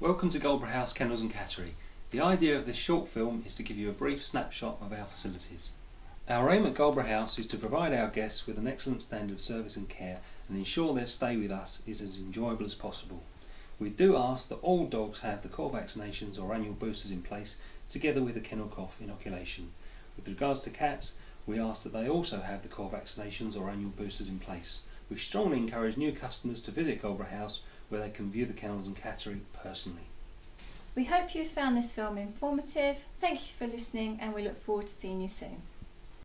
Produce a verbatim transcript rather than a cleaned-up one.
Welcome to Goldboroughhouse Kennels and Cattery. The idea of this short film is to give you a brief snapshot of our facilities. Our aim at Goldboroughhouse is to provide our guests with an excellent standard of service and care and ensure their stay with us is as enjoyable as possible. We do ask that all dogs have the core vaccinations or annual boosters in place together with a kennel cough inoculation. With regards to cats, we ask that they also have the core vaccinations or annual boosters in place. We strongly encourage new customers to visit Goldboroughhouse where they can view the kennels and cattery personally. We hope you found this film informative. Thank you for listening and we look forward to seeing you soon.